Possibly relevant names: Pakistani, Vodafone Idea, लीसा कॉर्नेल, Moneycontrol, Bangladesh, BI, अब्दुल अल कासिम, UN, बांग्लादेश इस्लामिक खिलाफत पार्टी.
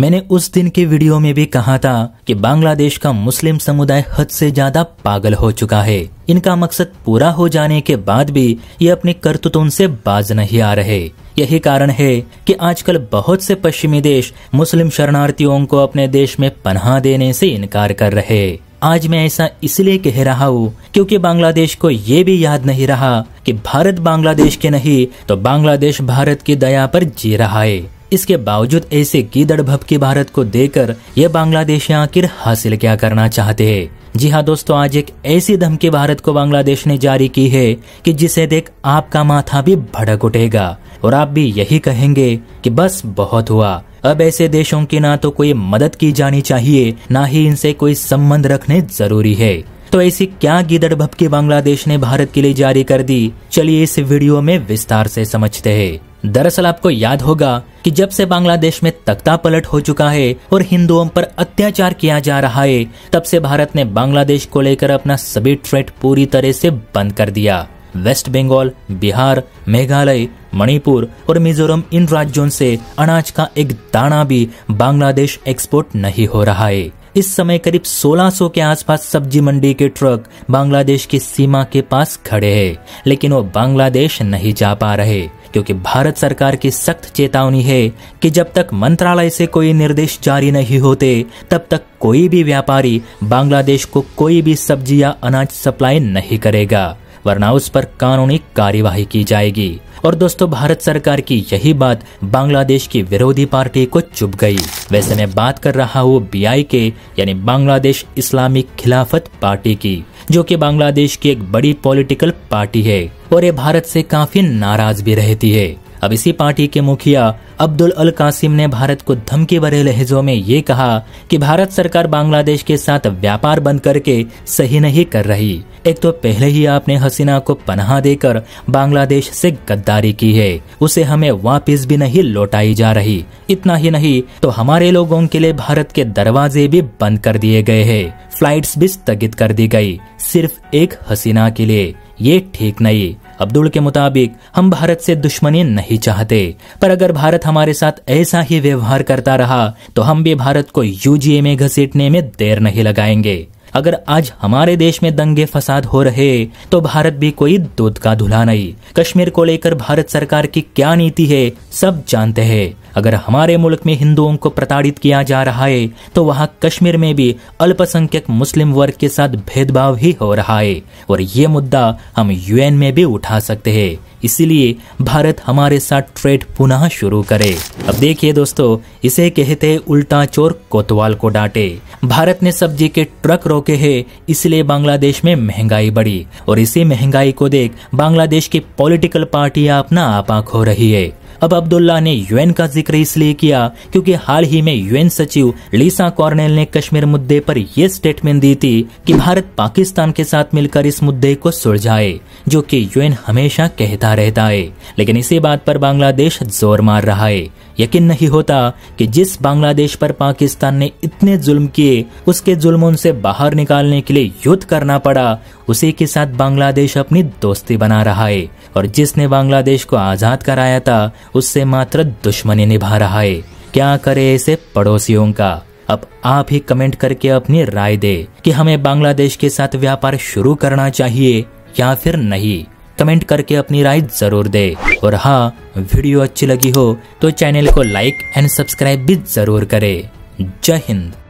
मैंने उस दिन के वीडियो में भी कहा था कि बांग्लादेश का मुस्लिम समुदाय हद से ज्यादा पागल हो चुका है। इनका मकसद पूरा हो जाने के बाद भी ये अपनी करतूतों से बाज नहीं आ रहे। यही कारण है कि आजकल बहुत से पश्चिमी देश मुस्लिम शरणार्थियों को अपने देश में पनाह देने से इनकार कर रहे। आज मैं ऐसा इसलिए कह रहा हूँ क्योंकि बांग्लादेश को ये भी याद नहीं रहा कि भारत बांग्लादेश के नहीं तो बांग्लादेश भारत की दया पर जी रहा है। इसके बावजूद ऐसे गीदड़ भभकी भारत को देकर ये बांग्लादेशी आखिर हासिल क्या करना चाहते हैं? जी हाँ दोस्तों, आज एक ऐसी धमकी भारत को बांग्लादेश ने जारी की है कि जिसे देख आपका माथा भी भड़क उठेगा और आप भी यही कहेंगे कि बस बहुत हुआ, अब ऐसे देशों की ना तो कोई मदद की जानी चाहिए ना ही इनसे कोई संबंध रखने जरूरी है। तो ऐसी क्या गीदड़ भभकी बांग्लादेश ने भारत के लिए जारी कर दी, चलिए इस वीडियो में विस्तार से समझते हैं। दरअसल आपको याद होगा कि जब से बांग्लादेश में तख्ता पलट हो चुका है और हिंदुओं पर अत्याचार किया जा रहा है, तब से भारत ने बांग्लादेश को लेकर अपना सभी ट्रेड पूरी तरह से बंद कर दिया। वेस्ट बंगाल, बिहार, मेघालय, मणिपुर और मिजोरम, इन राज्यों से अनाज का एक दाना भी बांग्लादेश एक्सपोर्ट नहीं हो रहा है। इस समय करीब 1600 के आसपास सब्जी मंडी के ट्रक बांग्लादेश की सीमा के पास खड़े हैं, लेकिन वो बांग्लादेश नहीं जा पा रहे क्योंकि भारत सरकार की सख्त चेतावनी है कि जब तक मंत्रालय से कोई निर्देश जारी नहीं होते तब तक कोई भी व्यापारी बांग्लादेश को कोई भी सब्जी या अनाज सप्लाई नहीं करेगा, वरना उस पर कानूनी कार्यवाही की जाएगी। और दोस्तों, भारत सरकार की यही बात बांग्लादेश की विरोधी पार्टी को चुभ गई। वैसे मैं बात कर रहा हूँ BI के यानी बांग्लादेश इस्लामिक खिलाफत पार्टी की, जो कि बांग्लादेश की एक बड़ी पॉलिटिकल पार्टी है और ये भारत से काफी नाराज भी रहती है। अब इसी पार्टी के मुखिया अब्दुल अल कासिम ने भारत को धमकी भरे लहजों में ये कहा कि भारत सरकार बांग्लादेश के साथ व्यापार बंद करके सही नहीं कर रही। एक तो पहले ही आपने हसीना को पनाह देकर बांग्लादेश से गद्दारी की है, उसे हमें वापस भी नहीं लौटाई जा रही। इतना ही नहीं तो हमारे लोगों के लिए भारत के दरवाजे भी बंद कर दिए गए है, फ्लाइट्स भी स्थगित कर दी गई, सिर्फ एक हसीना के लिए। ये ठीक नहीं। अब्दुल के मुताबिक हम भारत से दुश्मनी नहीं चाहते, पर अगर भारत हमारे साथ ऐसा ही व्यवहार करता रहा तो हम भी भारत को UGA में घसीटने में देर नहीं लगाएंगे। अगर आज हमारे देश में दंगे फसाद हो रहे तो भारत भी कोई दूध का धुला नहीं। कश्मीर को लेकर भारत सरकार की क्या नीति है सब जानते हैं। अगर हमारे मुल्क में हिंदुओं को प्रताड़ित किया जा रहा है तो वहाँ कश्मीर में भी अल्पसंख्यक मुस्लिम वर्ग के साथ भेदभाव ही हो रहा है और ये मुद्दा हम UN में भी उठा सकते हैं। इसीलिए भारत हमारे साथ ट्रेड पुनः शुरू करे। अब देखिए दोस्तों, इसे कहते उल्टा चोर कोतवाल को डांटे। भारत ने सब्जी के ट्रक रोके हैं, इसलिए बांग्लादेश में महंगाई बढ़ी और इसी महंगाई को देख बांग्लादेश की पॉलिटिकल पार्टियां अपना आपा खो रही है। अब अब्दुल्ला ने UN का जिक्र इसलिए किया क्योंकि हाल ही में UN सचिव लीसा कॉर्नेल ने कश्मीर मुद्दे पर यह स्टेटमेंट दी थी कि भारत पाकिस्तान के साथ मिलकर इस मुद्दे को सुलझाए, जो कि UN हमेशा कहता रहता है, लेकिन इसी बात पर बांग्लादेश जोर मार रहा है। यकीन नहीं होता कि जिस बांग्लादेश पर पाकिस्तान ने इतने जुल्म किए, उसके जुल्मों से बाहर निकालने के लिए युद्ध करना पड़ा, उसी के साथ बांग्लादेश अपनी दोस्ती बना रहा है और जिसने बांग्लादेश को आजाद कराया था उससे मात्र दुश्मनी निभा रहा है। क्या करे ऐसे पड़ोसियों का? अब आप ही कमेंट करके अपनी राय दे कि हमें बांग्लादेश के साथ व्यापार शुरू करना चाहिए या फिर नहीं। कमेंट करके अपनी राय जरूर दे और हाँ, वीडियो अच्छी लगी हो तो चैनल को लाइक एंड सब्सक्राइब भी जरूर करे। जय हिंद।